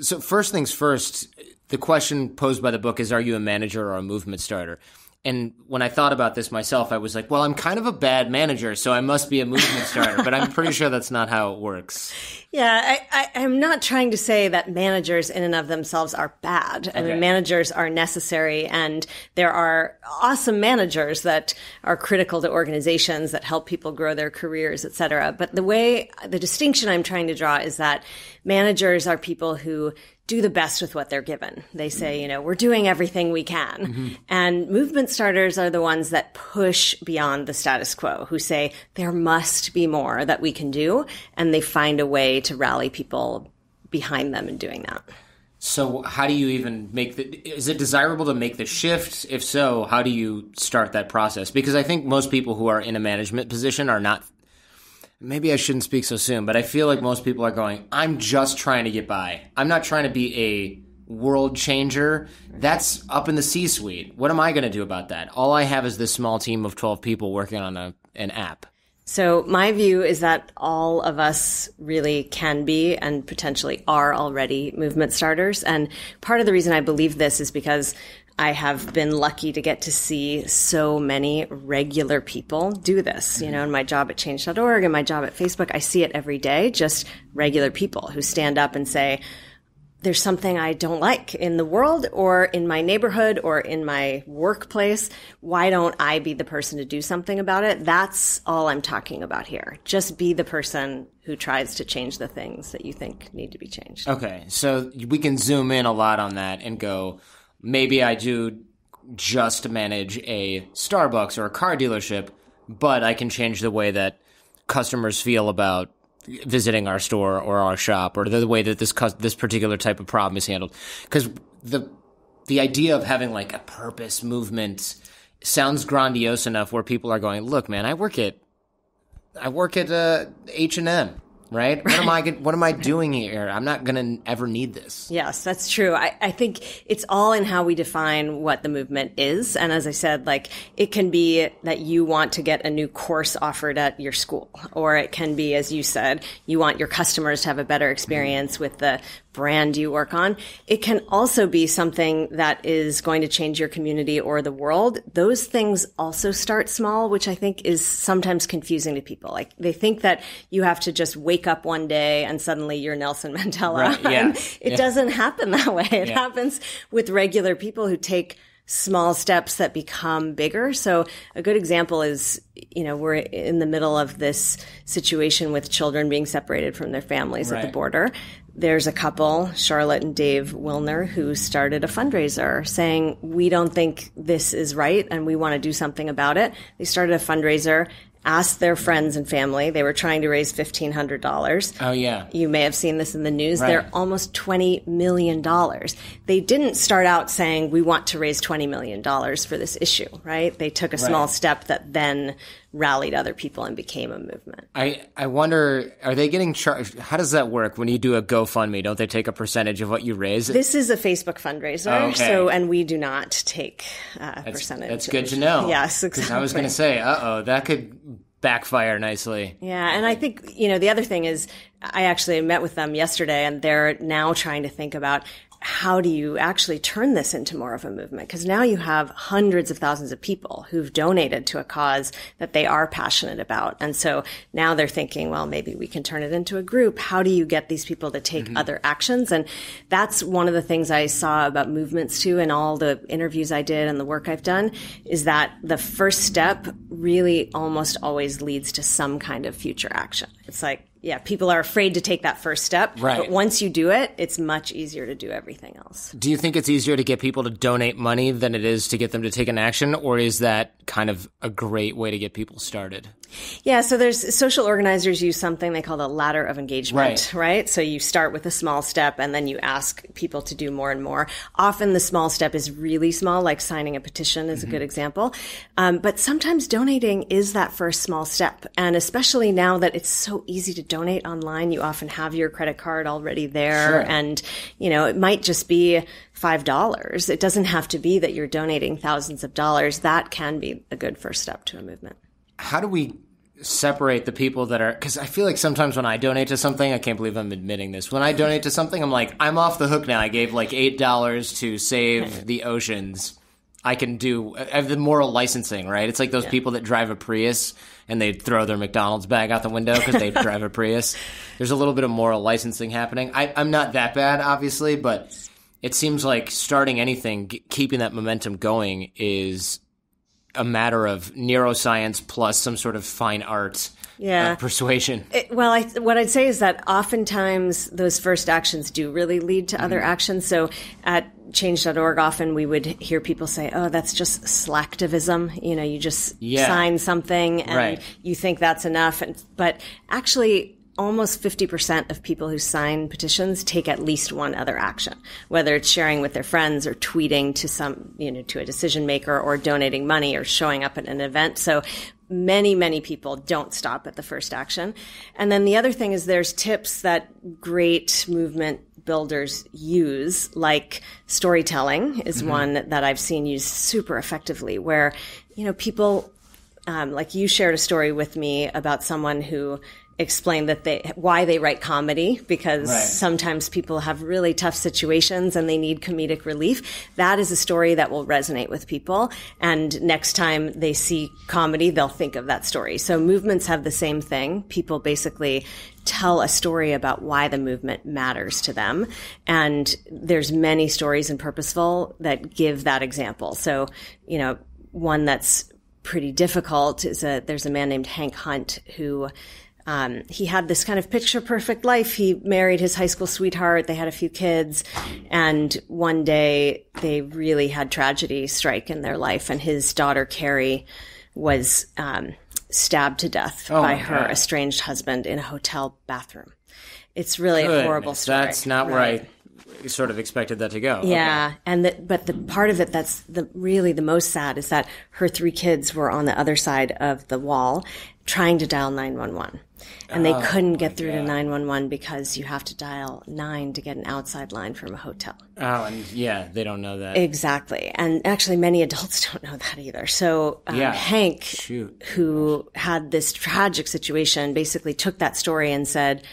So first things first, the question posed by the book is, are you a manager or a movement starter? And when I thought about this myself, I was like, well, I'm kind of a bad manager, so I must be a movement starter. But I'm pretty sure that's not how it works. Yeah, I'm not trying to say that managers in and of themselves are bad. Okay. I mean, managers are necessary, and there are awesome managers that are critical to organizations that help people grow their careers, et cetera. But the distinction I'm trying to draw is that managers are people who do the best with what they're given. They say, you know, we're doing everything we can. Mm-hmm. And movement starters are the ones that push beyond the status quo, who say there must be more that we can do. And they find a way to rally people behind them in doing that. So how do you even make is it desirable to make the shift? If so, how do you start that process? Because I think most people who are in a management position are not, maybe I shouldn't speak so soon, but I feel like most people are going, I'm just trying to get by. I'm not trying to be a world changer. That's up in the C-suite. What am I going to do about that? All I have is this small team of 12 people working on an app. So my view is that all of us really can be and potentially are already movement starters. And part of the reason I believe this is because I have been lucky to get to see so many regular people do this. You know, in my job at Change.org and my job at Facebook, I see it every day, just regular people who stand up and say, there's something I don't like in the world or in my neighborhood or in my workplace. Why don't I be the person to do something about it? That's all I'm talking about here. Just be the person who tries to change the things that you think need to be changed. Okay, so we can zoom in a lot on that and go, maybe I do just manage a Starbucks or a car dealership, but I can change the way that customers feel about visiting our store or our shop, or the way that this particular type of problem is handled. Because the idea of having like a purpose movement sounds grandiose enough where people are going, look, man, I work at H&M. Right? What am I doing here? I'm not going to ever need this. Yes, that's true. I think it's all in how we define what the movement is. And as I said, like, it can be that you want to get a new course offered at your school, or it can be, as you said, you want your customers to have a better experience with the brand you work on. It can also be something that is going to change your community or the world. Those things also start small, which I think is sometimes confusing to people. Like, they think that you have to just wake up one day and suddenly you're Nelson Mandela. Right. Yeah. It doesn't happen that way. It happens with regular people who take small steps that become bigger. So a good example is, you know, we're in the middle of this situation with children being separated from their families at the border. There's a couple, Charlotte and Dave Willner, who started a fundraiser saying, we don't think this is right and we want to do something about it. They started a fundraiser, asked their friends and family. They were trying to raise $1,500. Oh, yeah. You may have seen this in the news. Right. They're almost $20 million. They didn't start out saying, we want to raise $20 million for this issue, right? They took a small step that then rallied other people and became a movement. I wonder, are they getting charged? How does that work when you do a GoFundMe? Don't they take a percentage of what you raise? This is a Facebook fundraiser, and we do not take a percentage. That's good to know. Yes, exactly. I was going to say, that could backfire nicely. Yeah, and I think, you know, the other thing is I actually met with them yesterday, and they're now trying to think about, how do you actually turn this into more of a movement? Because now you have hundreds of thousands of people who've donated to a cause that they are passionate about. And so now they're thinking, well, maybe we can turn it into a group. How do you get these people to take other actions? And that's one of the things I saw about movements too, in all the interviews I did and the work I've done, is that the first step really almost always leads to some kind of future action. It's like, yeah, people are afraid to take that first step. Right. But once you do it, it's much easier to do everything else. Do you think it's easier to get people to donate money than it is to get them to take an action? Or is that kind of a great way to get people started? Yeah, so there's social organizers use something they call the ladder of engagement, right? So you start with a small step and then you ask people to do more and more. Often the small step is really small, like signing a petition is a good example. But sometimes donating is that first small step. And especially now that it's so easy to donate online, you often have your credit card already there. Sure. And, you know, it might just be $5. It doesn't have to be that you're donating thousands of dollars. That can be a good first step to a movement. How do we separate the people that are, because I feel like sometimes when I donate to something, I can't believe I'm admitting this. When I donate to something, I'm like, I'm off the hook now. I gave like $8 to save the oceans. I can do, I have the moral licensing, right? It's like those people that drive a Prius and they throw their McDonald's bag out the window because they drive a Prius. There's a little bit of moral licensing happening. I'm not that bad, obviously, but it seems like starting anything, keeping that momentum going is a matter of neuroscience plus some sort of fine art persuasion. What I'd say is that oftentimes those first actions do really lead to other actions. So at Change.org, often we would hear people say, oh, that's just slacktivism. You know, you just sign something and you think that's enough. But actually, almost 50% of people who sign petitions take at least one other action, whether it's sharing with their friends or tweeting to some, you know, to a decision maker or donating money or showing up at an event. So many, many people don't stop at the first action. And then the other thing is there's tips that great movement builders use, like storytelling is one that I've seen used super effectively where, you know, people, like you shared a story with me about someone who explain that why they write comedy, because sometimes people have really tough situations and they need comedic relief. That is a story that will resonate with people. And next time they see comedy, they'll think of that story. So movements have the same thing. People basically tell a story about why the movement matters to them. And there's many stories in Purposeful that give that example. So, you know, one that's pretty difficult is there's a man named Hank Hunt who, he had this kind of picture-perfect life. He married his high school sweetheart. They had a few kids. And one day, they really had tragedy strike in their life. And his daughter, Carrie, was stabbed to death by her estranged husband in a hotel bathroom. It's really a horrible story. That's not right. We sort of expected that to go. Yeah. Okay. And but the part of it that's really the most sad is that her three kids were on the other side of the wall trying to dial 911. And they couldn't get through to 911 because you have to dial 9 to get an outside line from a hotel. Oh, and they don't know that. Exactly. And actually many adults don't know that either. So Hank, who had this tragic situation, basically took that story and said,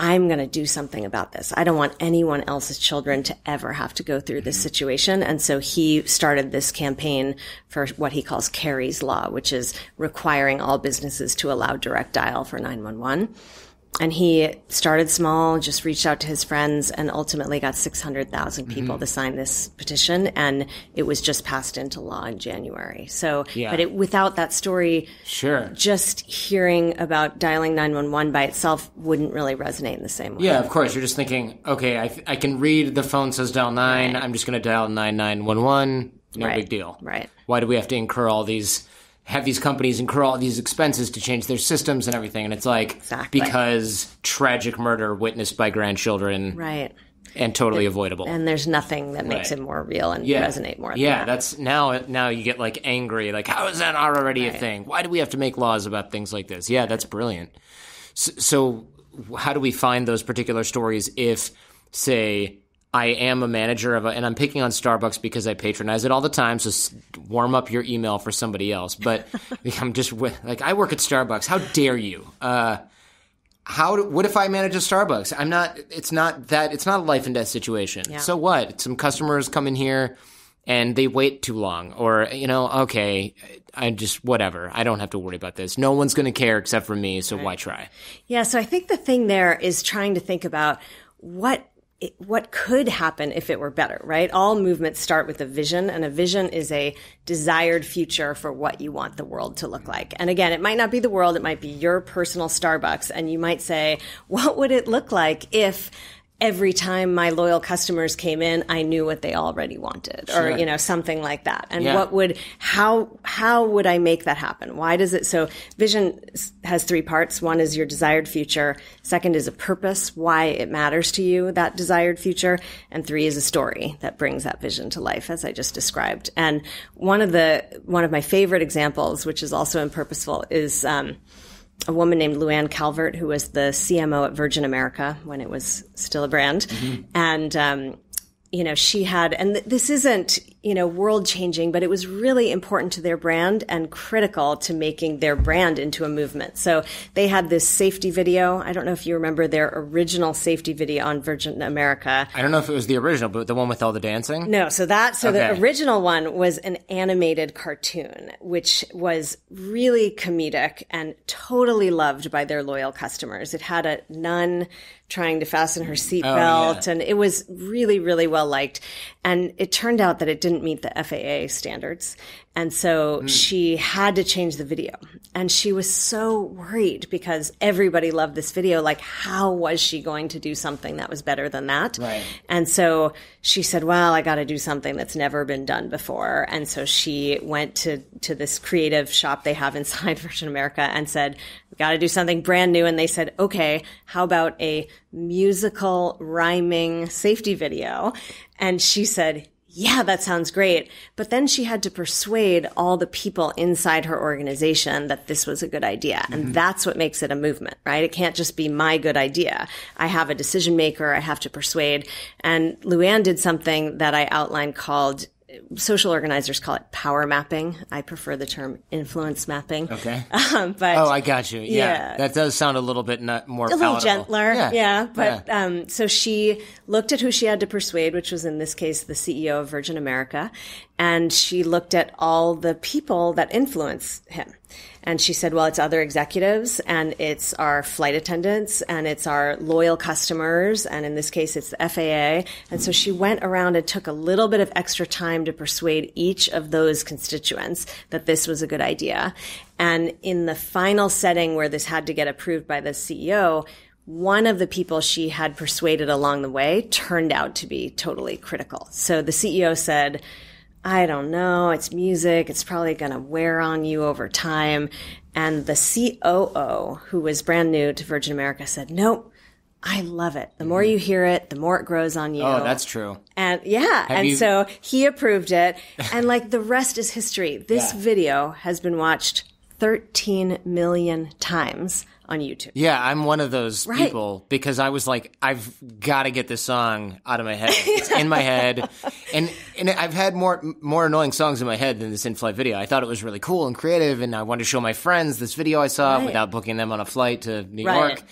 I'm going to do something about this. I don't want anyone else's children to ever have to go through this situation. And so he started this campaign for what he calls Carrie's Law, which is requiring all businesses to allow direct dial for 911. And he started small, just reached out to his friends, and ultimately got 600,000 people to sign this petition. And it was just passed into law in January. So, but without that story, just hearing about dialing 911 by itself wouldn't really resonate in the same way. Yeah, of course. You're just thinking, okay, I can read the phone says dial 9. I'm just going to dial 9911. No big deal. Right. Why do we have to have these companies incur all these expenses to change their systems and everything? And it's like, because tragic murder witnessed by grandchildren and totally avoidable. And there's nothing that makes it more real and resonate more. Yeah, that's now you get like angry, like, how is that already a thing? Why do we have to make laws about things like this? Yeah, that's brilliant. So how do we find those particular stories if, say, I am a manager and I'm picking on Starbucks because I patronize it all the time, so warm up your email for somebody else. But I'm just like, I work at Starbucks. How dare you? What if I manage a Starbucks? It's not a life and death situation. Yeah. So what? Some customers come in here and they wait too long, or, you know, okay, I just, whatever. I don't have to worry about this. No one's going to care except for me. So why try? Yeah. So I think the thing there is trying to think about what could happen if it were better, right? All movements start with a vision, and a vision is a desired future for what you want the world to look like. And again, it might not be the world, it might be your personal Starbucks, and you might say, what would it look like if every time my loyal customers came in, I knew what they already wanted, or, you know, something like that. And how would I make that happen? So vision has three parts. One is your desired future. Second is a purpose, why it matters to you, that desired future. And three is a story that brings that vision to life, as I just described. And one of my favorite examples, which is also in Purposeful, is, a woman named Luann Calvert, who was the CMO at Virgin America when it was still a brand. And you know, she had, and this isn't, you know, world changing, but it was really important to their brand and critical to making their brand into a movement. So they had this safety video. I don't know if you remember their original safety video on Virgin America. I don't know if it was the original, but the one with all the dancing? No. So the original one was an animated cartoon, which was really comedic and totally loved by their loyal customers. It had a nun trying to fasten her seatbelt, and it was really, really well liked. And it turned out that it didn't meet the FAA standards. And so she had to change the video. And she was so worried because everybody loved this video. Like, how was she going to do something that was better than that? Right. And so she said, well, I got to do something that's never been done before. And so she went to this creative shop they have inside Virgin America and said, we've got to do something brand new. And they said, okay, how about a musical rhyming safety video? And she said, yeah, that sounds great. But then she had to persuade all the people inside her organization that this was a good idea. And that's what makes it a movement, right? It can't just be my good idea. I have a decision maker. I have to persuade. And Luann did something that I outlined called, social organizers call it power mapping. I prefer the term influence mapping. Okay. But I got you. Yeah. That does sound a little bit more palatable. A little gentler. Yeah. But so she looked at who she had to persuade, which was in this case the CEO of Virgin America. And she looked at all the people that influence him. And she said, well, it's other executives, and it's our flight attendants, and it's our loyal customers, and in this case, it's the FAA. And so she went around and took a little bit of extra time to persuade each of those constituents that this was a good idea. And in the final setting where this had to get approved by the CEO, one of the people she had persuaded along the way turned out to be totally critical. So the CEO said, I don't know, it's music, it's probably going to wear on you over time. And the COO, who was brand new to Virgin America, said, nope, I love it. The more you hear it, the more it grows on you. Oh, that's true. And so he approved it. And like the rest is history. This video has been watched 13 million times on YouTube. Yeah, I'm one of those people because I was like, I've got to get this song out of my head. It's in my head. And I've had more annoying songs in my head than this in-flight video. I thought it was really cool and creative, and I wanted to show my friends this video I saw without booking them on a flight to New York.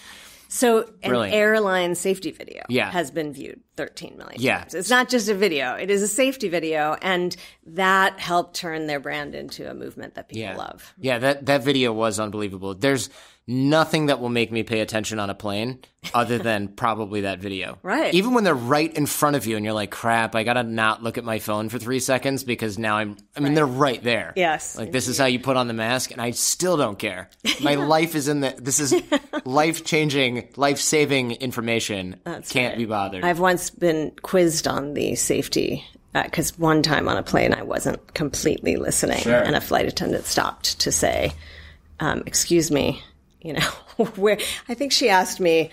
So an airline safety video has been viewed 13 million times. It's not just a video. It is a safety video, and that helped turn their brand into a movement that people love. Yeah, that video was unbelievable. There's nothing that will make me pay attention on a plane other than probably that video. Right. Even when they're right in front of you and you're like, crap, I got to not look at my phone for 3 seconds because now I mean, they're right there. Yes. Like, this is how you put on the mask, and I still don't care. My life is this is life-changing, life-saving information. That's Can't be bothered. I've once been quizzed on the safety, because one time on a plane I wasn't completely listening, and a flight attendant stopped to say, excuse me, you know, where I think she asked me,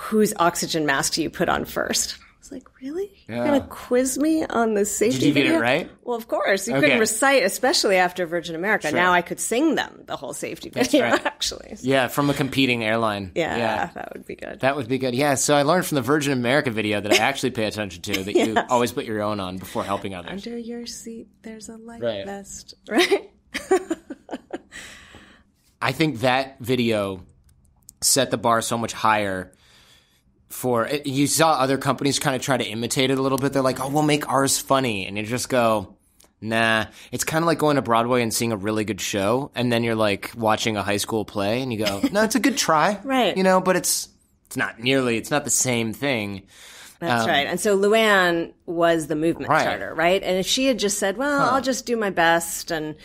whose oxygen mask do you put on first? I was like, really? You're going to quiz me on the safety video? Did you get it right? Well, of course. You couldn't recite, especially after Virgin America. Now I could sing them the whole safety video, actually. Yeah, from a competing airline. Yeah, that would be good. That would be good. Yeah, so I learned from the Virgin America video that I actually pay attention to, that you always put your own on before helping others. Under your seat, there's a life vest. Right? I think that video set the bar so much higher for – you saw other companies kind of try to imitate it a little bit. They're like, oh, we'll make ours funny. And you just go, nah. It's kind of like going to Broadway and seeing a really good show, and then you're like watching a high school play and you go, no, it's a good try. You know, but it's not nearly – it's not the same thing. That's right. And so Luann was the movement starter, right? And if she had just said, well, I'll just do my best and –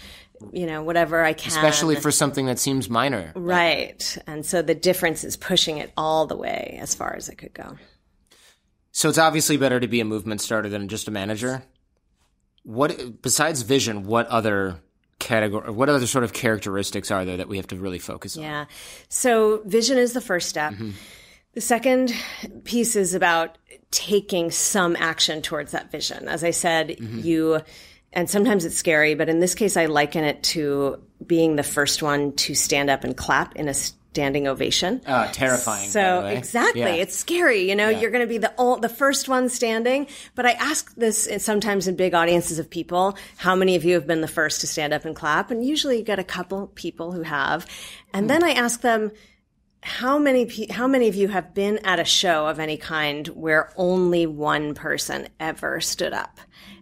you know, whatever I can. Especially for something that seems minor. Right. And so the difference is pushing it all the way as far as it could go. So it's obviously better to be a movement starter than just a manager. What, besides vision, what other sort of characteristics are there that we have to really focus on? Yeah. So vision is the first step. The second piece is about taking some action towards that vision. As I said, and sometimes it's scary, but in this case, I liken it to being the first one to stand up and clap in a standing ovation. Terrifying. So by the way. Exactly. Yeah. It's scary. You know, yeah. You're going to be the first one standing. But I ask this sometimes in big audiences of people, how many of you have been the first to stand up and clap? And usually you get a couple people who have. And then I ask them, how many of you have been at a show of any kind where only one person ever stood up?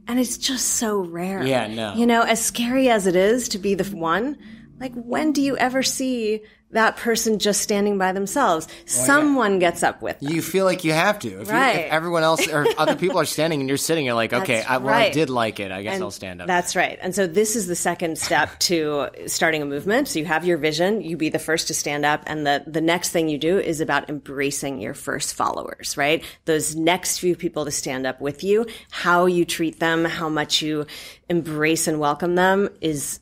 And it's just so rare. Yeah, no. You know, as scary as it is to be the one, like, when do you ever see that person just standing by themselves? Oh, someone gets up with them. You feel like you have to. If everyone else or other people are standing and you're sitting, you're like, okay, I did like it. I guess I'll stand up. That's right. And so this is the second step to starting a movement. So you have your vision. You be the first to stand up. And the next thing you do is about embracing your first followers, right? Those next few people to stand up with you, how you treat them, how much you embrace and welcome them has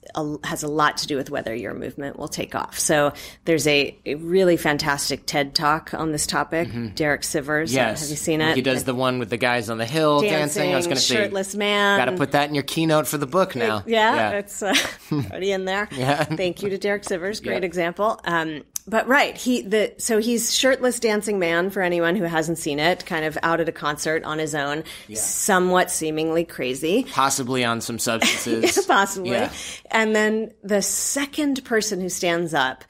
a lot to do with whether your movement will take off. So there's a really fantastic TED Talk on this topic. Mm-hmm. Derek Sivers. Yes. Have you seen it? He does the one with the guys on the hill dancing. I was going to say, shirtless man. Got to put that in your keynote for the book now. Yeah. It's already in there. Yeah. Thank you to Derek Sivers. Great example. But right, he's shirtless dancing man, for anyone who hasn't seen it, kind of out at a concert on his own, somewhat seemingly crazy. Possibly on some substances. Yeah, possibly. Yeah. And then the second person who stands up,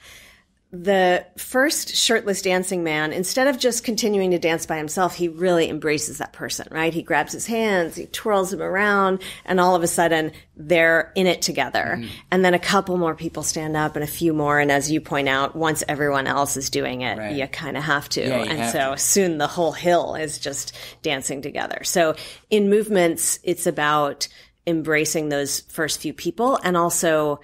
the first shirtless dancing man, instead of just continuing to dance by himself, he really embraces that person, right? He grabs his hands, he twirls him around, and all of a sudden they're in it together. Mm-hmm. And then a couple more people stand up and a few more. And as you point out, once everyone else is doing it, you kind of have to. Yeah, and so soon the whole hill is just dancing together. So in movements, it's about embracing those first few people and also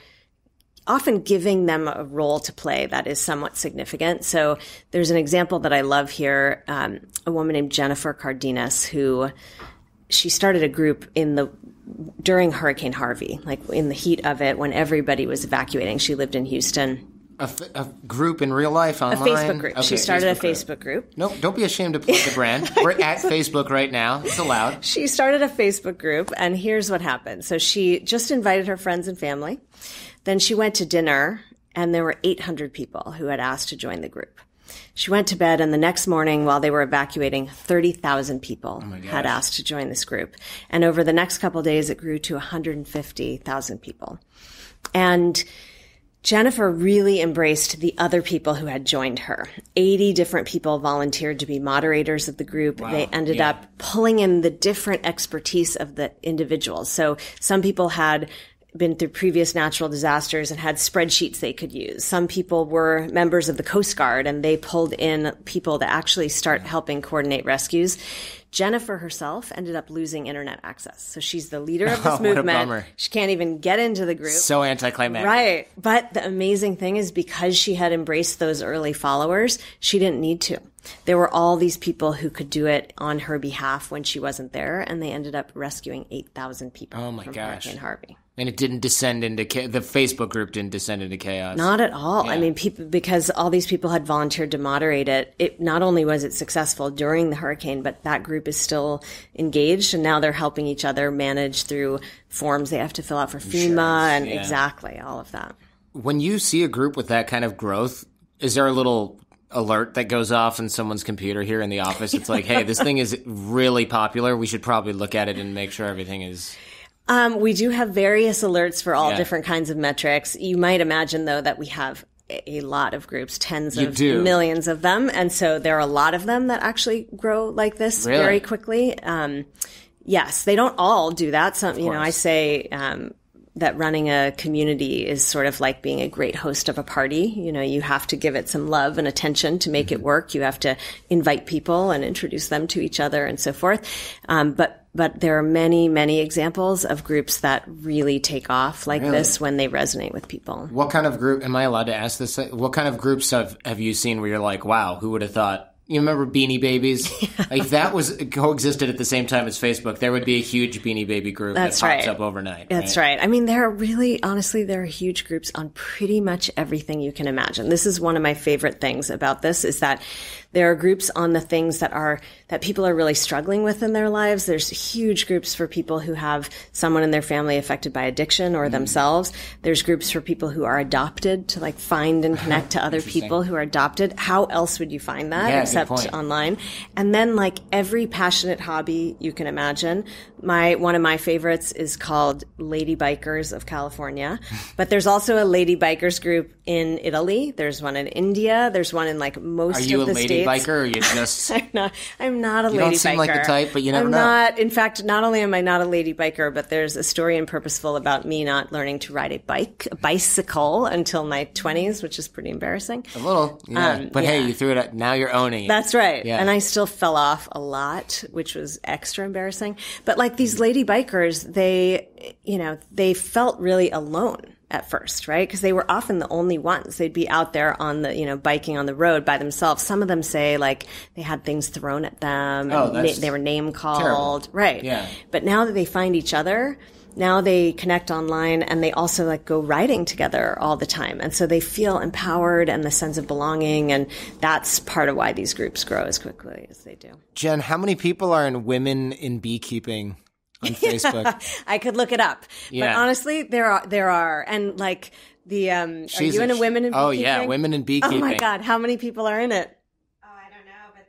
often giving them a role to play that is somewhat significant. So there's an example that I love here, a woman named Jennifer Cardenas, who she started a group during Hurricane Harvey, like in the heat of it when everybody was evacuating. She lived in Houston. A group in real life online? A Facebook group. Okay, she started a Facebook group. No, don't be ashamed to plug the brand. We're at Facebook right now. It's allowed. She started a Facebook group, and here's what happened. So she just invited her friends and family. Then she went to dinner, and there were 800 people who had asked to join the group. She went to bed, and the next morning, while they were evacuating, 30,000 people had asked to join this group. And over the next couple of days, it grew to 150,000 people. And Jennifer really embraced the other people who had joined her. 80 different people volunteered to be moderators of the group. Wow. They ended up pulling in the different expertise of the individuals. So some people had been through previous natural disasters and had spreadsheets they could use. Some people were members of the Coast Guard, and they pulled in people to actually start helping coordinate rescues. Jennifer herself ended up losing internet access. So she's the leader of this movement. What a bummer. She can't even get into the group. So anticlimactic. Right. But the amazing thing is, because she had embraced those early followers, she didn't need to. There were all these people who could do it on her behalf when she wasn't there, and they ended up rescuing 8,000 people from Hurricane Harvey. And it didn't descend into the Facebook group didn't descend into chaos. Not at all. Yeah. I mean, because all these people had volunteered to moderate it. It not only was it successful during the hurricane, but that group is still engaged, and now they're helping each other manage through forms they have to fill out for FEMA and exactly all of that. When you see a group with that kind of growth, is there a little alert that goes off on someone's computer here in the office? It's like, hey, this thing is really popular. We should probably look at it and make sure everything is. We do have various alerts for all different kinds of metrics. You might imagine, though, that we have a lot of groups, tens of millions of them. And so there are a lot of them that actually grow like this very quickly. Yes, they don't all do that. Some, you know, I say that running a community is sort of like being a great host of a party. You know, you have to give it some love and attention to make it work. You have to invite people and introduce them to each other and so forth. But there are many, many examples of groups that really take off like this when they resonate with people. What kind of group – am I allowed to ask this? What kind of groups have you seen where you're like, wow, who would have thought – you remember Beanie Babies? Yeah. Like, that coexisted at the same time as Facebook. There would be a huge Beanie Baby group that pops up overnight. That's right. I mean, there are really, honestly, there are huge groups on pretty much everything you can imagine. This is one of my favorite things about this, is that There are groups on the things that people are really struggling with in their lives. There's huge groups for people who have someone in their family affected by addiction or themselves. There's groups for people who are adopted to like find and connect to other people who are adopted. How else would you find that except online? And then like every passionate hobby you can imagine. One of my favorites is called Lady Bikers of California, but there's also a Lady Bikers group in Italy. There's one in India. There's one in like most of the states. Are you a lady biker or are you just... I'm not a lady biker. You don't seem like the type, but you never know. In fact, not only am I not a lady biker, but there's a story in Purposeful about me not learning to ride a bicycle until my 20s, which is pretty embarrassing. A little, yeah. Hey, you threw it out. Now you're owning it. That's right. Yeah. And I still fell off a lot, which was extra embarrassing. But like these lady bikers, they felt really alone at first, right? Because they were often the only ones. They'd be out there on the, biking on the road by themselves. Some of them say like they had things thrown at them. They were name called. Terrible. Right. Yeah. But now that they find each other, now they connect online and they also like go riding together all the time. And so they feel empowered and the sense of belonging. And that's part of why these groups grow as quickly as they do. Jen, how many people are in Women in Beekeeping on Facebook? I could look it up. Yeah. But honestly, there are. And like the, are you in a Women in Beekeeping? Oh yeah, Women in Beekeeping. Oh my God. How many people are in it? Oh, I don't know, but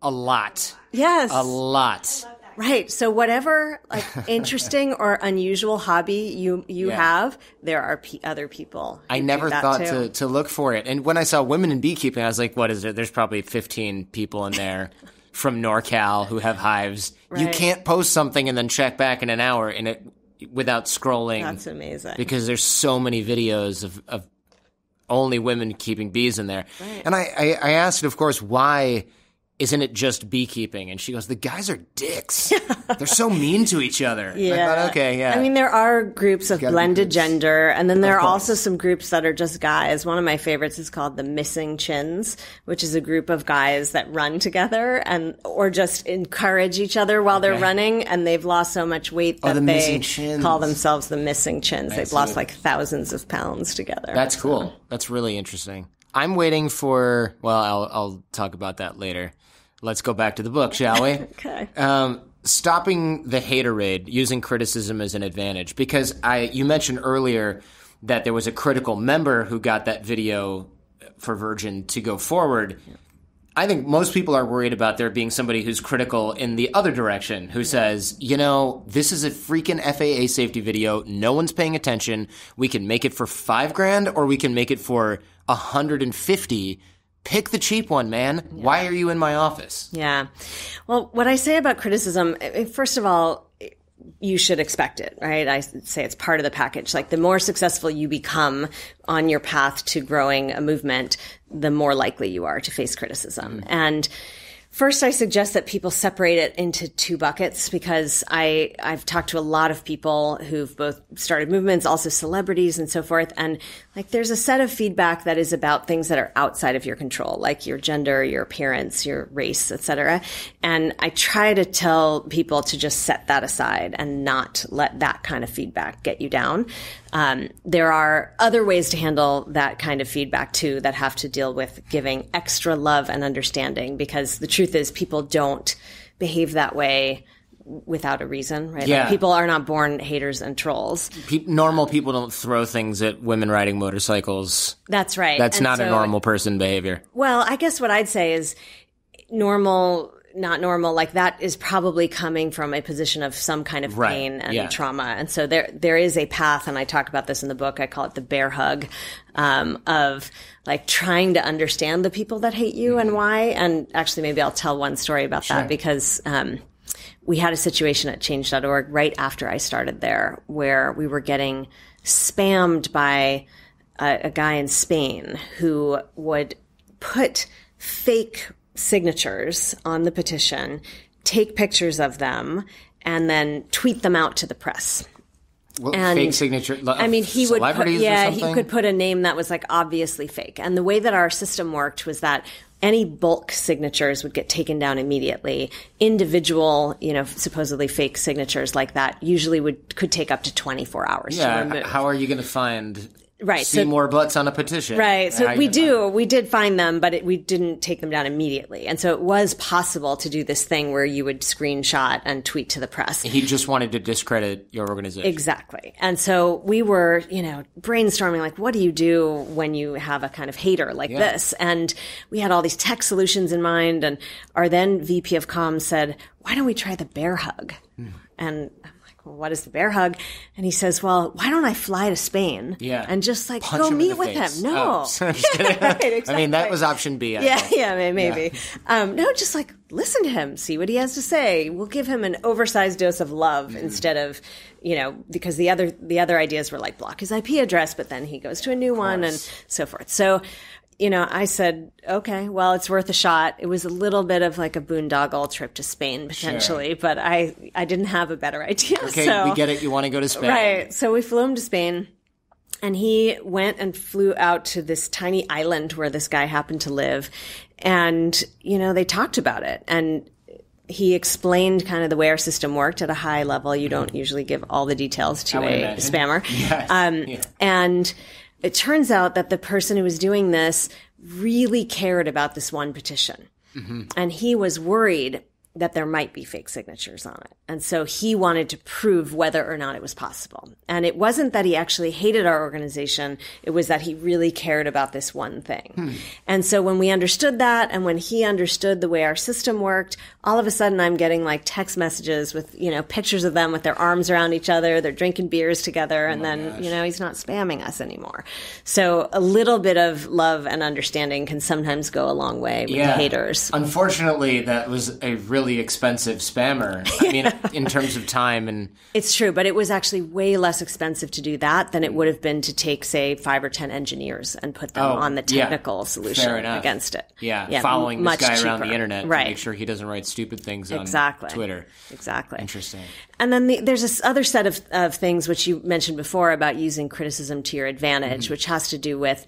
a lot. Yes. A lot. Right. So whatever like interesting or unusual hobby you have, there are other people. I never thought to look for it. And when I saw Women in Beekeeping, I was like, what is it? There's probably 15 people in there from NorCal who have hives. Right. You can't post something and then check back in an hour without scrolling. That's amazing. Because there's so many videos of only women keeping bees in there. Right. And I asked, of course, why isn't it just beekeeping? And she goes, the guys are dicks. They're so mean to each other. Yeah. And I thought, okay, yeah. I mean, there are groups of blended gender, and then there are also some groups that are just guys. One of my favorites is called the Missing Chins, which is a group of guys that run together or just encourage each other while they're running, and they've lost so much weight that they call themselves the Missing Chins. They've lost like thousands of pounds together. That's cool. That's really interesting. I'm waiting for, I'll talk about that later. Let's go back to the book, shall we? Okay. Stopping the haterade, using criticism as an advantage. Because you mentioned earlier that there was a critical member who got that video for Virgin to go forward. Yeah. I think most people are worried about there being somebody who's critical in the other direction who says, this is a freaking FAA safety video. No one's paying attention. We can make it for $5,000 or we can make it for $150. Pick the cheap one, man. Yeah. Why are you in my office? Yeah. Well, what I say about criticism, first of all, you should expect it, right? I say it's part of the package. Like the more successful you become on your path to growing a movement, the more likely you are to face criticism. Mm-hmm. And first, I suggest that people separate it into two buckets because I've talked to a lot of people who've both started movements, also celebrities and so forth. And like there's a set of feedback that is about things that are outside of your control, like your gender, your appearance, your race, etc. And I try to tell people to just set that aside and not let that kind of feedback get you down. There are other ways to handle that kind of feedback too that have to deal with giving extra love and understanding because the truth is people don't behave that way without a reason, right? Yeah. Like people are not born haters and trolls. Normal people don't throw things at women riding motorcycles. That's right. That's a normal person behavior. Well, I guess what I'd say is not normal, like that is probably coming from a position of some kind of pain and trauma. And so there is a path, and I talk about this in the book, I call it the bear hug, of like trying to understand the people that hate you and why. And actually maybe I'll tell one story about that because, we had a situation at Change.org right after I started there where we were getting spammed by a guy in Spain who would put fake signatures on the petition, take pictures of them, and then tweet them out to the press. Well, and fake signature. I mean, he would put, he could put a name that was like obviously fake. And the way that our system worked was that any bulk signatures would get taken down immediately. Individual, supposedly fake signatures like that usually could take up to 24 hours to remove. How are you going to find Right. See so, more butts on a petition. Right. So we do. We did find them, but we didn't take them down immediately. And so it was possible to do this thing where you would screenshot and tweet to the press. He just wanted to discredit your organization. Exactly. And so we were, you know, brainstorming, like, what do you do when you have a kind of hater like this? And we had all these tech solutions in mind. And our then VP of Comms said, why don't we try the bear hug? And well, what is the bear hug? And he says, well, why don't I fly to Spain and just like punch go meet with him? No. Oh, I'm just kidding. Right, exactly. I mean, that was option B. I thought. Maybe. Yeah. No, just like listen to him, see what he has to say. We'll give him an oversized dose of love instead of, you know, because the other ideas were like block his IP address, but then he goes to a new one and so forth. So, you know, I said, okay, well, it's worth a shot. It was a little bit of like a boondoggle trip to Spain potentially, but I didn't have a better idea. Okay, so, we get it. You want to go to Spain. Right. So we flew him to Spain and he went and flew out to this tiny island where this guy happened to live. And, you know, they talked about it and he explained kind of the way our system worked at a high level. You don't usually give all the details to a spammer. Yes. And it turns out that the person who was doing this really cared about this one petition. And he was worried that there might be fake signatures on it. And so he wanted to prove whether or not it was possible. And it wasn't that he actually hated our organization. It was that he really cared about this one thing. And so when we understood that and when he understood the way our system worked, all of a sudden I'm getting like text messages with, you know, pictures of them with their arms around each other. They're drinking beers together. And you know, he's not spamming us anymore. So a little bit of love and understanding can sometimes go a long way with the haters. Unfortunately, that was a really expensive spammer. I mean, in terms of time and... It's true, but it was actually way less expensive to do that than it would have been to take, say, 5 or 10 engineers and put them on the technical solution against it. Yeah, following this guy around the internet to make sure he doesn't write stupid things on Twitter. Exactly. Interesting. And then there's this other set of things which you mentioned before about using criticism to your advantage, which has to do with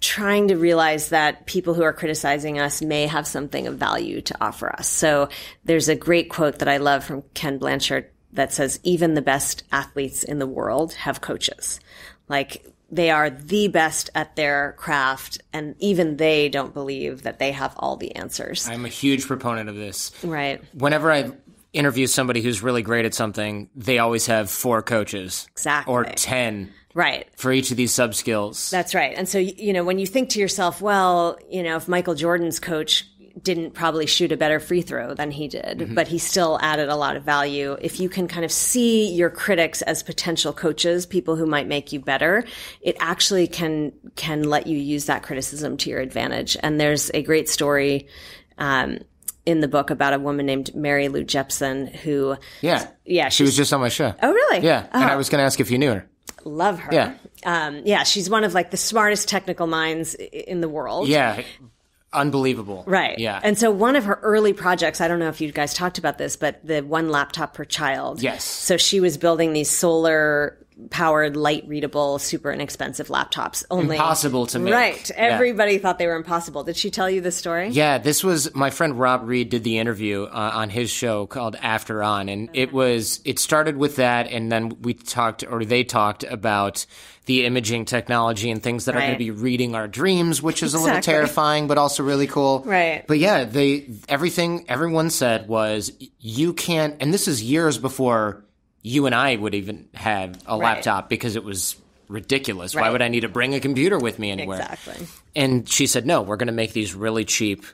trying to realize that people who are criticizing us may have something of value to offer us. So there's a great quote that I love from Ken Blanchard that says, even the best athletes in the world have coaches. Like, they are the best at their craft, and even they don't believe that they have all the answers. I'm a huge proponent of this. Right. Whenever I interview somebody who's really great at something, they always have 4 coaches. Exactly. Or 10. Right. For each of these sub-skills. That's right. And so, you know, when you think to yourself, well, you know, if Michael Jordan's coach didn't probably shoot a better free throw than he did, but he still added a lot of value. If you can kind of see your critics as potential coaches, people who might make you better, it actually can let you use that criticism to your advantage. And there's a great story in the book about a woman named Mary Lou Jepsen who... Yeah. She was just on my show. Oh, really? Yeah. Oh. And I was going to ask if you knew her. Love her. Yeah. Yeah. She's one of like the smartest technical minds in the world. Yeah. Unbelievable. Right. Yeah. And so one of her early projects, I don't know if you guys talked about this, but the One Laptop Per Child. Yes. So she was building these solar powered, light readable, super inexpensive laptops. Only impossible to make. Right. Everybody thought they were impossible. Did she tell you this story? Yeah. This was my friend Rob Reed did the interview on his show called After On. And it started with that. And then we talked, or they talked about the imaging technology and things that are going to be reading our dreams, which is a little terrifying, but also really cool. Right. But yeah, everyone said was you can't, and this is years before you and I would even have a laptop because it was ridiculous. Why would I need to bring a computer with me anywhere? Exactly. And she said, no, we're going to make these really cheap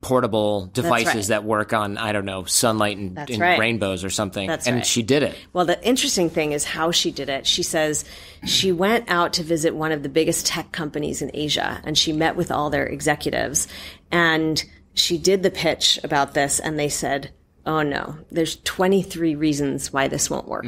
portable devices that work on, I don't know, sunlight and rainbows or something. And she did it. Well, the interesting thing is how she did it. She says she went out to visit one of the biggest tech companies in Asia, and she met with all their executives. And she did the pitch about this, and they said, oh no, there's 23 reasons why this won't work.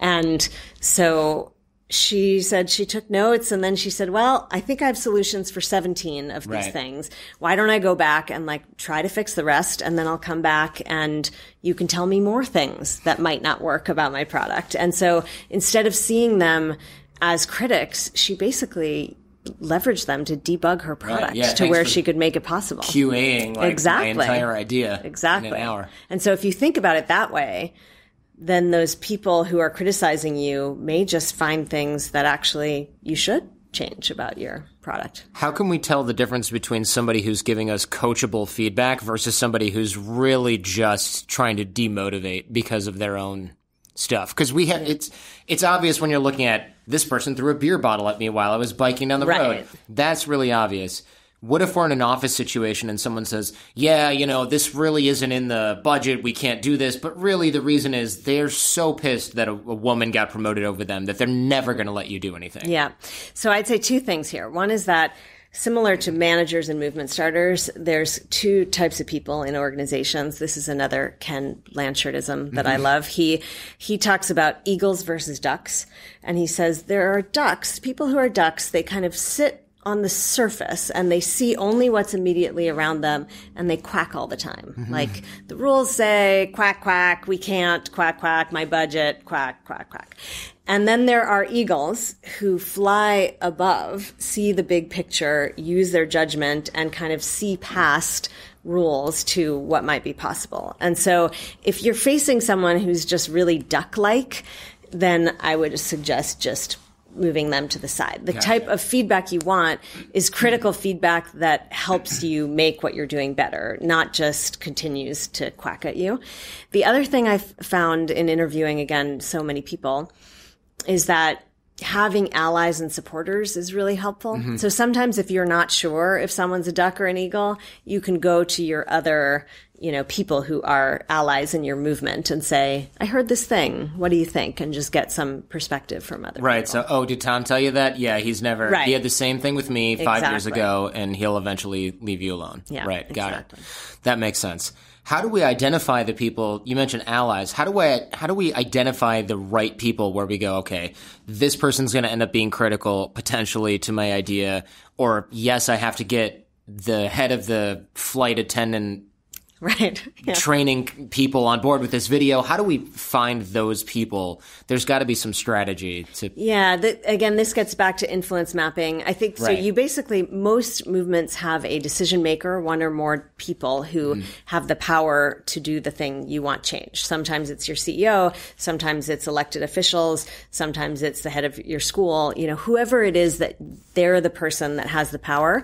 And so she said she took notes and then she said, well, I think I have solutions for 17 of these things. Why don't I go back and like try to fix the rest and then I'll come back and you can tell me more things that might not work about my product. And so instead of seeing them as critics, she basically leverage them to debug her product to where she could make it possible. QAing my entire idea in an hour. And so if you think about it that way, then those people who are criticizing you may just find things that actually you should change about your product. How can we tell the difference between somebody who's giving us coachable feedback versus somebody who's really just trying to demotivate because of their own stuff? Because we have, it's obvious when you're looking at this person threw a beer bottle at me while I was biking down the road. That's really obvious. What if we're in an office situation and someone says, yeah, you know, this really isn't in the budget. We can't do this. But really the reason is they're so pissed that a woman got promoted over them that they're never going to let you do anything. Yeah. So I'd say two things here. One is that similar to managers and movement starters, there's two types of people in organizations. This is another Ken Blanchardism that I love. He talks about eagles versus ducks. And he says there are ducks, people who are ducks, they kind of sit on the surface and they see only what's immediately around them and they quack all the time. Like the rules say quack, quack, we can't, quack, quack, my budget, quack, quack, quack. And then there are eagles who fly above, see the big picture, use their judgment and kind of see past rules to what might be possible. And so if you're facing someone who's just really duck-like, then I would suggest just moving them to the side. The type of feedback you want is critical feedback that helps you make what you're doing better, not just continues to quack at you. The other thing I've found in interviewing, again, so many people, is that having allies and supporters is really helpful. So sometimes if you're not sure if someone's a duck or an eagle, you can go to your other, you know, people who are allies in your movement and say, I heard this thing. What do you think? And just get some perspective from other people. So, oh, did Tom tell you that? Yeah, he's never. He had the same thing with me 5 years ago, and he'll eventually leave you alone. Got it. That makes sense. How do we identify the people? You mentioned allies. How do we identify the right people where we go, okay, this person's going to end up being critical potentially to my idea, or yes, I have to get the head of the flight attendant training people on board with this video. How do we find those people? There's got to be some strategy to. Again, this gets back to influence mapping. I think so. You basically, most movements have a decision maker, one or more people who have the power to do the thing you want changed. Sometimes it's your CEO. Sometimes it's elected officials. Sometimes it's the head of your school. You know, whoever it is, that they're the person that has the power.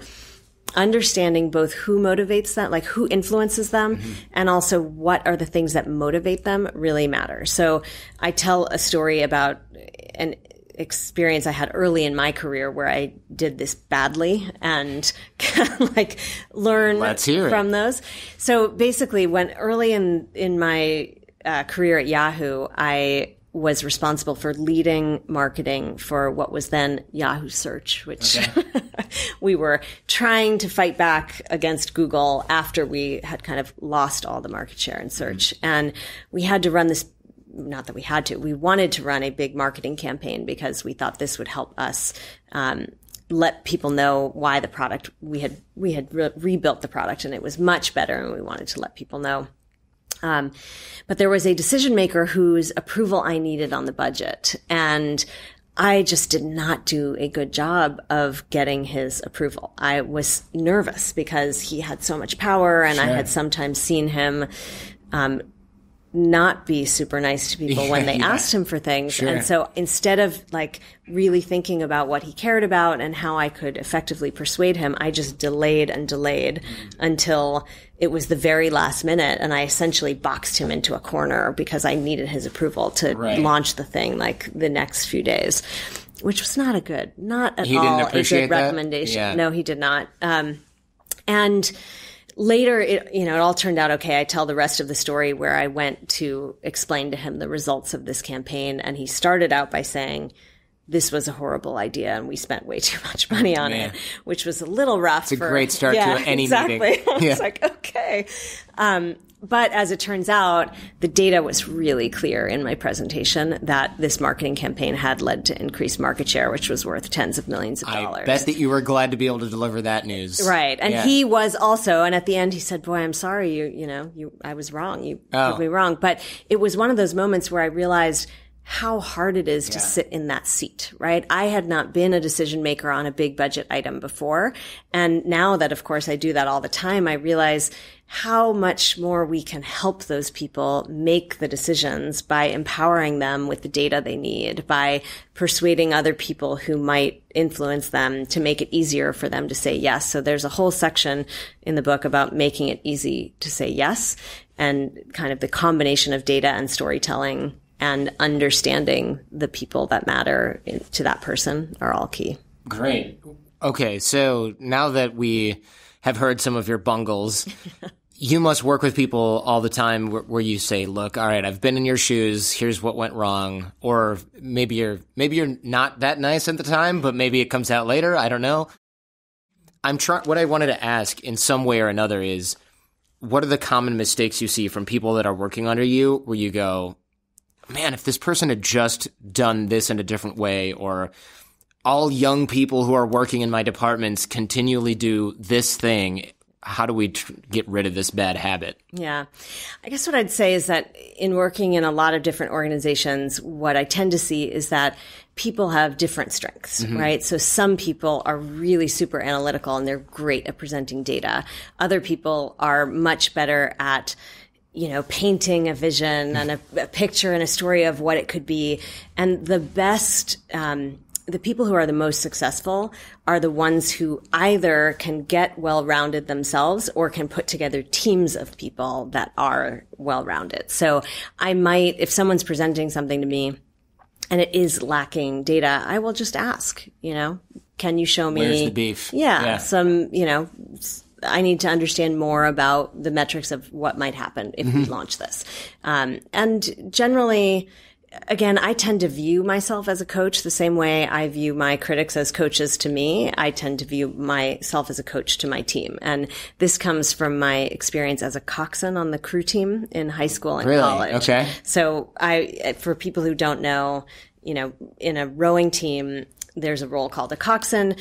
Understanding both who motivates them, like who influences them, and also what are the things that motivate them really matter. So I tell a story about an experience I had early in my career where I did this badly and can like learn from those. So basically when early in my career at Yahoo, I was responsible for leading marketing for what was then Yahoo Search, which we were trying to fight back against Google after we had kind of lost all the market share in search. And we had to run this, not that we had to, we wanted to run a big marketing campaign because we thought this would help us let people know why the product, we had rebuilt the product and it was much better and we wanted to let people know. But there was a decision maker whose approval I needed on the budget. And I just did not do a good job of getting his approval. I was nervous because he had so much power and I had sometimes seen him, not be super nice to people when they asked him for things. And so instead of like really thinking about what he cared about and how I could effectively persuade him, I just delayed and delayed until it was the very last minute. And I essentially boxed him into a corner because I needed his approval to launch the thing like the next few days, which was not a good, not at all a good recommendation. No, he did not. And later, it all turned out okay. I tell the rest of the story where I went to explain to him the results of this campaign. And he started out by saying, this was a horrible idea and we spent way too much money on it, which was a little rough. It's a great start to any meeting. I was like, okay. But as it turns out, the data was really clear in my presentation that this marketing campaign had led to increased market share, which was worth tens of millions of dollars. I bet that you were glad to be able to deliver that news. And he was also, and at the end he said, boy, I'm sorry, you know, I was wrong. You proved me wrong. But it was one of those moments where I realized how hard it is to sit in that seat, right? I had not been a decision maker on a big budget item before. And now that, of course, I do that all the time, I realize how much more we can help those people make the decisions by empowering them with the data they need, by persuading other people who might influence them to make it easier for them to say yes. So there's a whole section in the book about making it easy to say yes, and kind of the combination of data and storytelling and understanding the people that matter to that person are all key. Great. Okay, so now that we have heard some of your bungles, you must work with people all the time where you say, look, all right, I've been in your shoes. Here's what went wrong. Or maybe you're not that nice at the time, but maybe it comes out later. I don't know. What I wanted to ask in some way or another is, what are the common mistakes you see from people that are working under you where you go, man, if this person had just done this in a different way, or all young people who are working in my departments continually do this thing, how do we get rid of this bad habit? Yeah. I guess what I'd say is that in working in a lot of different organizations, what I tend to see is that people have different strengths, right? So some people are really super analytical and they're great at presenting data. Other people are much better at, you know, painting a vision and a picture and a story of what it could be. And the best, the people who are the most successful are the ones who either can get well-rounded themselves or can put together teams of people that are well-rounded. So I might, if someone's presenting something to me and it is lacking data, I will just ask, you know, can you show me? Where's the beef? Some, you know, I need to understand more about the metrics of what might happen if we launch this. And generally, again, I tend to view myself as a coach the same way I view my critics as coaches to me. I tend to view myself as a coach to my team. And this comes from my experience as a coxswain on the crew team in high school and college. Okay. So for people who don't know, you know, in a rowing team, there's a role called a coxswain.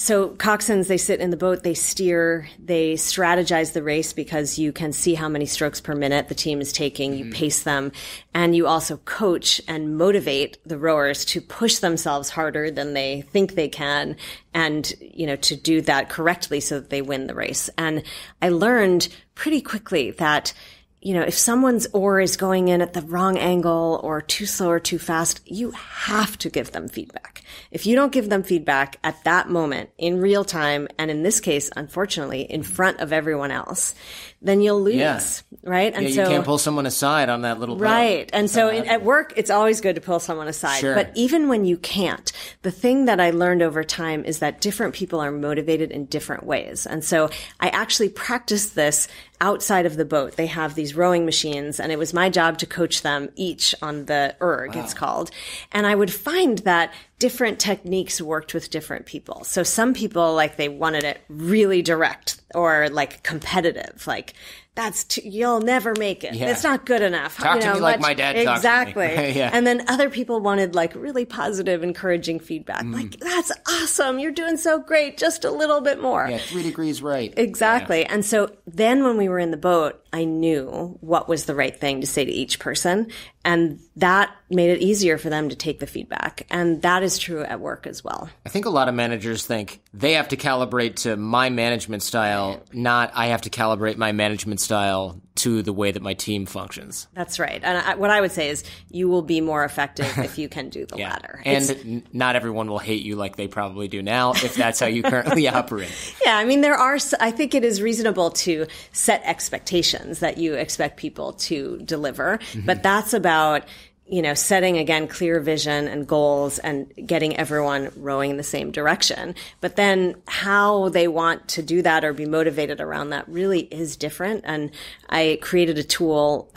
So coxswains, they sit in the boat, they steer, they strategize the race because you can see how many strokes per minute the team is taking, you pace them, and you also coach and motivate the rowers to push themselves harder than they think they can and, you know, to do that correctly so that they win the race. And I learned pretty quickly that, you know, if someone's oar is going in at the wrong angle or too slow or too fast, you have to give them feedback. If you don't give them feedback at that moment in real time, and in this case, unfortunately, in front of everyone else, then you'll lose, right? And so you can't pull someone aside on that little boat. Right. And so at work, it's always good to pull someone aside. Sure. But even when you can't, the thing that I learned over time is that different people are motivated in different ways. And so I actually practiced this outside of the boat. They have these rowing machines, and it was my job to coach them each on the erg, it's called. And I would find that different techniques worked with different people. So some people, like, they wanted it really direct or like competitive, like, that's you'll never make it. It's not good enough. Talk to me like my dad talked to me. Exactly. And then other people wanted like really positive, encouraging feedback. Like, that's awesome. You're doing so great. Just a little bit more. Yeah, 3 degrees right. Exactly. And so then when we were in the boat, I knew what was the right thing to say to each person. And that made it easier for them to take the feedback. And that is true at work as well. I think a lot of managers think they have to calibrate to my management style, not I have to calibrate my management style to the way that my team functions. That's right. And what I would say is you will be more effective if you can do the latter. And not everyone will hate you like they probably do now if that's how you currently operate. Yeah. I mean, I think it is reasonable to set expectations that you expect people to deliver, but that's about, you know, setting, again, clear vision and goals and getting everyone rowing in the same direction. But then how they want to do that or be motivated around that really is different. And I created a tool.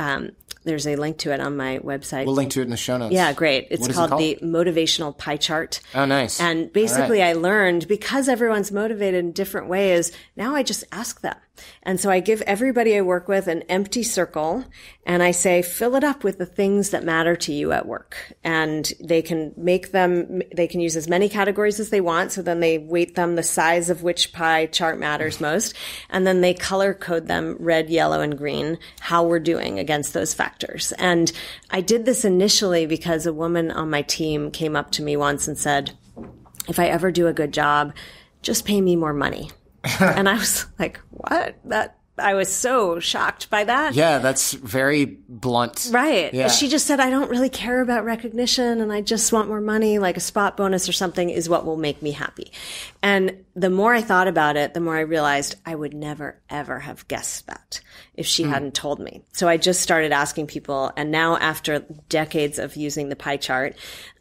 There's a link to it on my website. We'll link to it in the show notes. Yeah, great. It's called the Motivational Pie Chart. Oh, nice. And basically I learned, because everyone's motivated in different ways, now I just ask them. And so I give everybody I work with an empty circle and I say, fill it up with the things that matter to you at work. And they can make them, they can use as many categories as they want. So then they weight them the size of which pie chart matters most. And then they color code them red, yellow, and green, how we're doing against those factors. And I did this initially because a woman on my team came up to me once and said, if I ever do a good job, just pay me more money. And I was like, what? That, I was so shocked by that. Yeah, that's very blunt. Right. Yeah. She just said, I don't really care about recognition and I just want more money, like a spot bonus or something is what will make me happy. And the more I thought about it, the more I realized I would never, ever have guessed that if she hadn't told me. So I just started asking people. And now after decades of using the pie chart,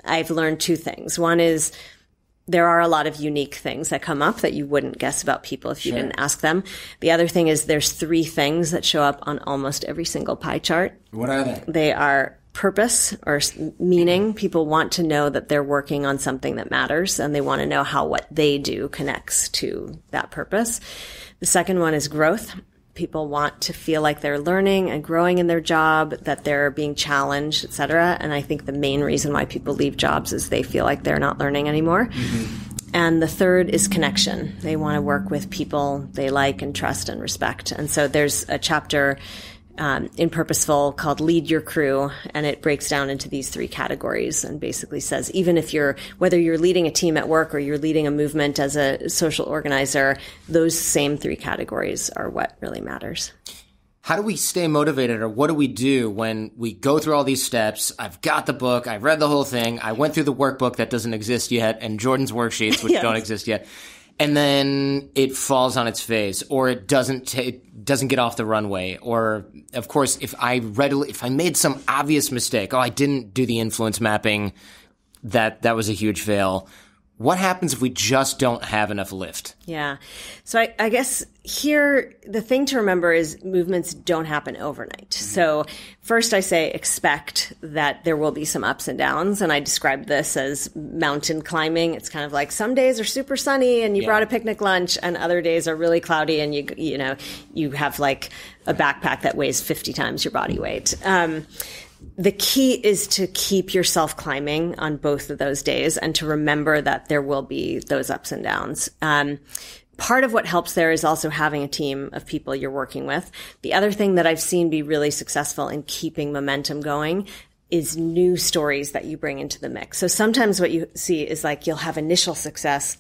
I've learned two things. One is, there are a lot of unique things that come up that you wouldn't guess about people if you didn't ask them. The other thing is there's three things that show up on almost every single pie chart. What are they? They are purpose or meaning. People want to know that they're working on something that matters and they want to know how what they do connects to that purpose. The second one is growth. People want to feel like they're learning and growing in their job, that they're being challenged, et cetera. And I think the main reason why people leave jobs is they feel like they're not learning anymore. And the third is connection. They want to work with people they like and trust and respect. And so there's a chapter in Purposeful called Lead Your Crew, and it breaks down into these three categories and basically says, even if you're, whether you're leading a team at work or you're leading a movement as a social organizer, those same three categories are what really matters. How do we stay motivated, or what do we do when we go through all these steps? I've got the book. I've read the whole thing. I went through the workbook that doesn't exist yet and Jordan's worksheets, which don't exist yet. And then it falls on its face, or it doesn't get off the runway. Or, of course, if I made some obvious mistake, oh, I didn't do the influence mapping, that was a huge fail. What happens if we just don't have enough lift? Yeah. So I guess here the thing to remember is movements don't happen overnight. So first I say expect that there will be some ups and downs. And I describe this as mountain climbing. It's kind of like some days are super sunny and you brought a picnic lunch, and other days are really cloudy and you have like a backpack that weighs 50 times your body weight. The key is to keep yourself climbing on both of those days and to remember that there will be those ups and downs. Part of what helps there is also having a team of people you're working with. The other thing that I've seen be really successful in keeping momentum going is new stories that you bring into the mix. So sometimes what you see is like you'll have initial success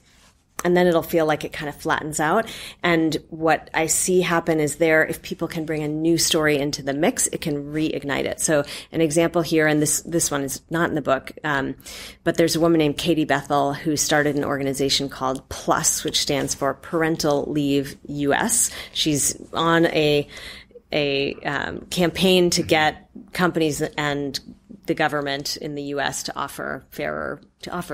and then it'll feel like it kind of flattens out. And what I see happen is if people can bring a new story into the mix, it can reignite it. So an example here, and this one is not in the book, but there's a woman named Katie Bethel who started an organization called PLUS, which stands for Parental Leave US. She's on a campaign to get companies and the government in the U.S. to offer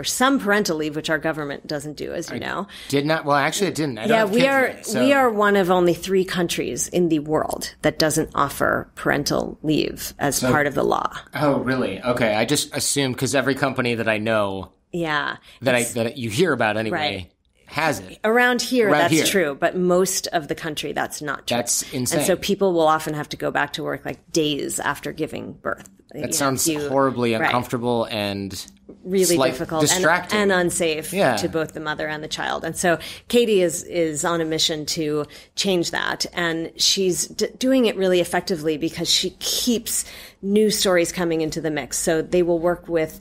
some parental leave, which our government doesn't do, as you know. Did not. Well, actually, it didn't. I don't have kids yet, so. We are one of only three countries in the world that doesn't offer parental leave as part of the law. Oh, really? Okay. I just assumed because every company that I know, that you hear about anyway. Right. Has it. Around here, that's true. But most of the country, that's not true. That's insane. And so people will often have to go back to work like days after giving birth. That sounds horribly uncomfortable and really difficult, distracting, and unsafe to both the mother and the child. And so Katie is on a mission to change that. And she's doing it really effectively because she keeps new stories coming into the mix. So they will work with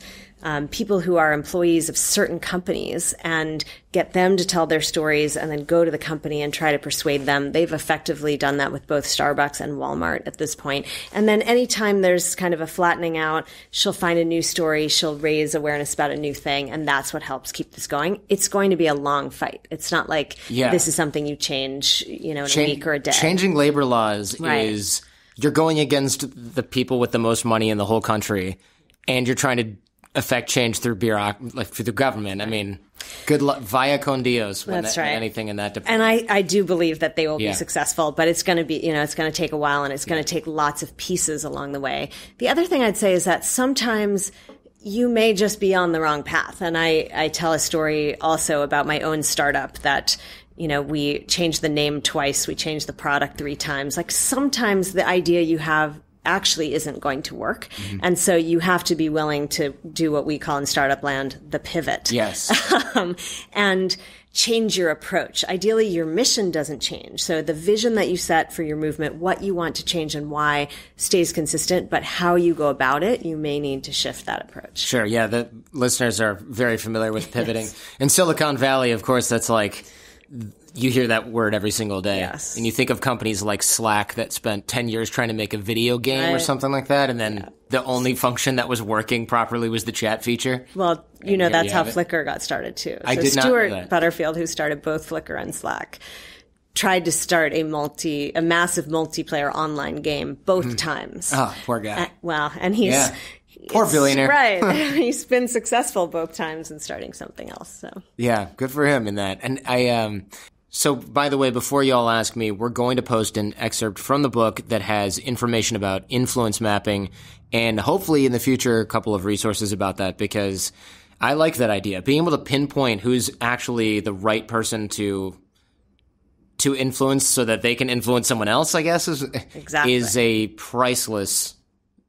people who are employees of certain companies and get them to tell their stories and then go to the company and try to persuade them. They've effectively done that with both Starbucks and Walmart at this point. And then anytime there's kind of a flattening out, she'll find a new story. She'll raise awareness about a new thing. And that's what helps keep this going. It's going to be a long fight. It's not like this is something you change, in a week or a day. Changing labor laws is you're going against the people with the most money in the whole country and you're trying to affect change through through the government. I mean, good luck via con Dios when anything in that department. And I do believe that they will be successful, but it's going to be, it's going to take a while and it's going to take lots of pieces along the way. The other thing I'd say is that sometimes you may just be on the wrong path. And I tell a story also about my own startup that you know, we changed the name twice, we changed the product three times. Like sometimes the idea you have actually isn't going to work. Mm-hmm. And so you have to be willing to do what we call in startup land, the pivot. Yes. And change your approach. Ideally, your mission doesn't change. So the vision that you set for your movement, what you want to change and why stays consistent, but how you go about it, you may need to shift that approach. Sure. Yeah. The listeners are very familiar with pivoting. Yes. In Silicon Valley, of course, that's like, you hear that word every single day. Yes. And you think of companies like Slack that spent 10 years trying to make a video game or something like that. And then the only function that was working properly was the chat feature. Well, you know, that's how Flickr got started too. I did not know that. Stuart Butterfield, who started both Flickr and Slack, tried to start a massive multiplayer online game both times. Oh, poor guy. Well, and he's... Yeah. Poor billionaire. Right. He's been successful both times in starting something else. So yeah, good for him in that. And I so by the way, before y'all ask me, we're going to post an excerpt from the book that has information about influence mapping and hopefully in the future a couple of resources about that, because I like that idea. Being able to pinpoint who's actually the right person to influence so that they can influence someone else, I guess, is a priceless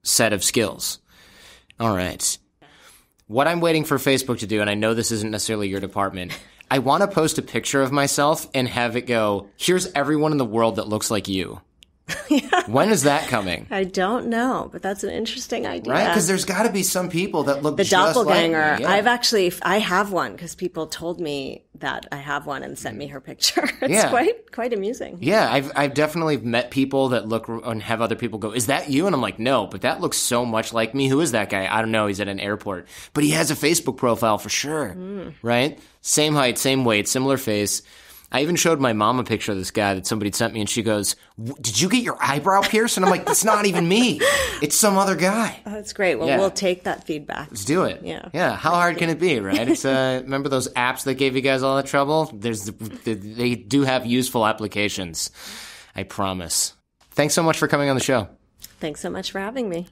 set of skills. All right. What I'm waiting for Facebook to do, and I know this isn't necessarily your department, I want to post a picture of myself and have it go, here's everyone in the world that looks like you. Yeah. When is that coming? I don't know, but that's an interesting idea. Right? Because there's got to be some people that look just like me. The doppelganger. Yeah. I have one because people told me that I have one and sent me her picture. It's quite amusing. Yeah, I've definitely met people that look and have other people go, is that you? And I'm like, no, but that looks so much like me. Who is that guy? I don't know. He's at an airport. But he has a Facebook profile for sure, right? Same height, same weight, similar face. I even showed my mom a picture of this guy that somebody sent me, and she goes, did you get your eyebrow pierced? And I'm like, that's not even me. It's some other guy. Oh, that's great. Well, we'll take that feedback. Let's do it. Yeah. Yeah. How hard can it be, right? It's remember those apps that gave you guys all that trouble? They do have useful applications. I promise. Thanks so much for coming on the show. Thanks so much for having me.